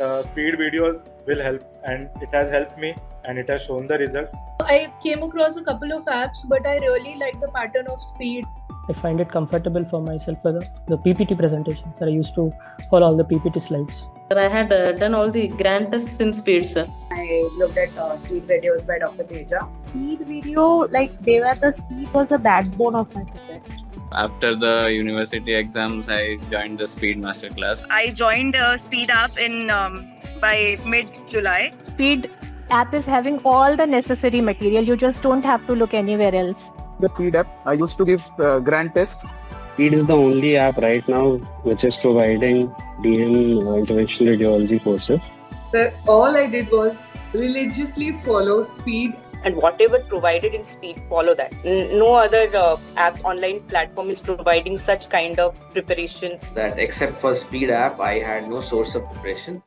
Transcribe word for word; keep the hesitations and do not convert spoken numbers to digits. uh, Speed videos will help, and it has helped me and it has shown the result. I came across a couple of apps, but I really like the pattern of Speed. I find it comfortable for myself for the, the P P T presentations. Sir, I used to follow all the P P T slides. Sir, I had uh, done all the grand tests in Speed, sir. I looked at uh, Speed videos by Doctor Teja. Speed video, like they were the Speed was the backbone of my career. After the university exams, I joined the Speed Master Class. I joined uh, Speed App in um, by mid-July. Speed App is having all the necessary material. You just don't have to look anywhere else. The Speed App, I used to give uh, grand tests. Speed is the only app right now which is providing D M or interventional radiology courses. Sir, all I did was religiously follow Speed. And whatever provided in Speed, follow that. No other uh, app online platform is providing such kind of preparation. That except for Speed App, I had no source of preparation.